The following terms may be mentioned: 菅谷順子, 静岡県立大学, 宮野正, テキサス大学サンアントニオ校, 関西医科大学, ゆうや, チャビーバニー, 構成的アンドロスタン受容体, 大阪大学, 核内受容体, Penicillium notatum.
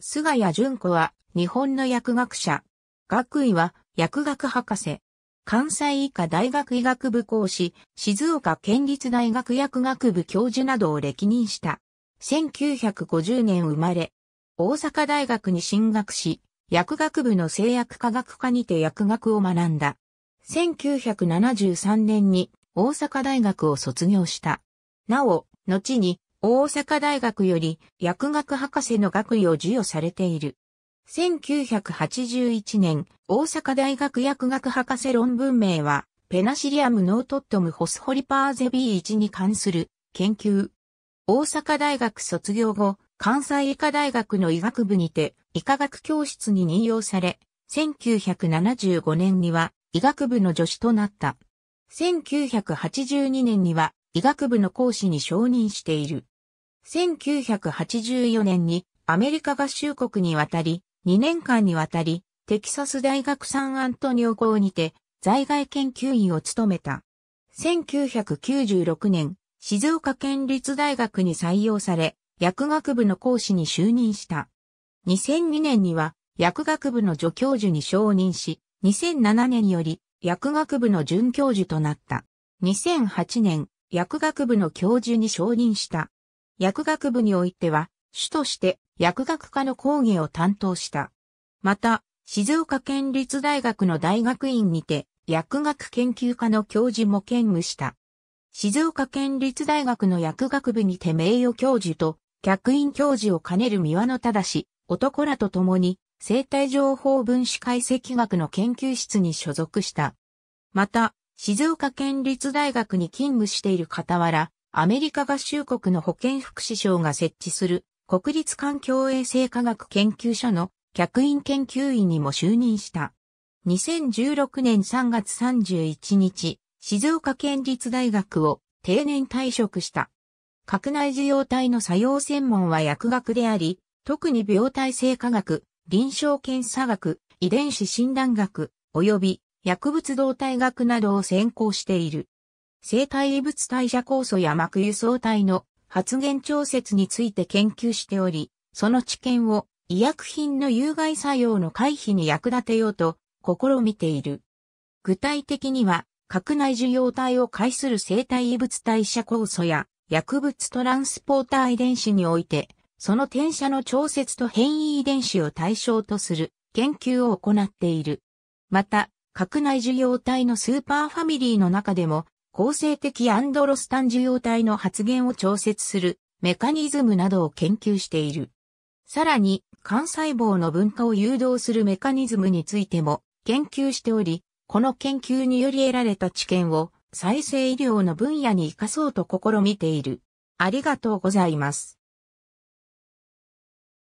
菅谷順子は日本の薬学者。学位は薬学博士。関西医科大学医学部講師、静岡県立大学薬学部教授などを歴任した。1950年生まれ。大阪大学に進学し、薬学部の製薬科学科にて薬学を学んだ。1973年に大阪大学を卒業した。なお、後に大阪大学より薬学博士の学位を授与されている。1981年、大阪大学薬学博士論文名は、Penicillium notatum Phosphoripase B1 に関する研究。大阪大学卒業後、関西医科大学の医学部にて、医科学教室に任用され、1975年には、医学部の助手となった。1982年には、医学部の講師に昇任している。1984年に、アメリカ合衆国に渡り、2年間にわたり、テキサス大学サンアントニオ校にて、在外研究員を務めた。1996年、静岡県立大学に採用され、薬学部の講師に就任した。2002年には、薬学部の助教授に昇任し、2007年より、薬学部の准教授となった。2008年、薬学部の教授に昇任した。薬学部においては、主として薬学科の講義を担当した。また、静岡県立大学の大学院にて薬学研究科の教授も兼務した。静岡県立大学の薬学部にて名誉教授と客員教授を兼ねる宮野正、男らと共に生体情報分子解析学の研究室に所属した。また、静岡県立大学に勤務している傍ら、アメリカ合衆国の保健福祉省が設置する国立環境衛生科学研究所の客員研究員にも就任した。2016年3月31日、静岡県立大学を定年退職した。核内受容体の作用専門は薬学であり、特に病態性科学、臨床検査学、遺伝子診断学、及び薬物動態学などを専攻している。生体異物代謝酵素や膜輸送体の発現調節について研究しており、その知見を医薬品の有害作用の回避に役立てようと試みている。具体的には、核内受容体を介する生体異物代謝酵素や薬物トランスポーター遺伝子において、その転写の調節と変異遺伝子を対象とする研究を行っている。また、核内受容体のスーパーファミリーの中でも、構成的アンドロスタン受容体の発現を調節するメカニズムなどを研究している。さらに、幹細胞の分化を誘導するメカニズムについても研究しており、この研究により得られた知見を再生医療の分野に生かそうと試みている。ありがとうございます。